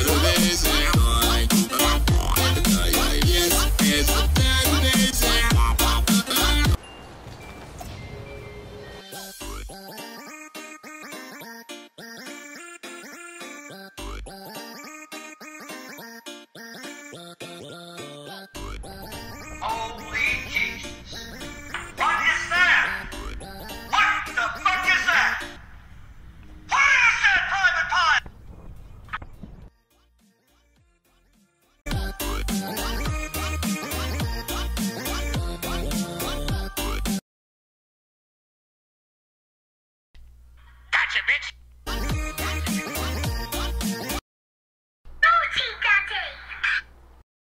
It's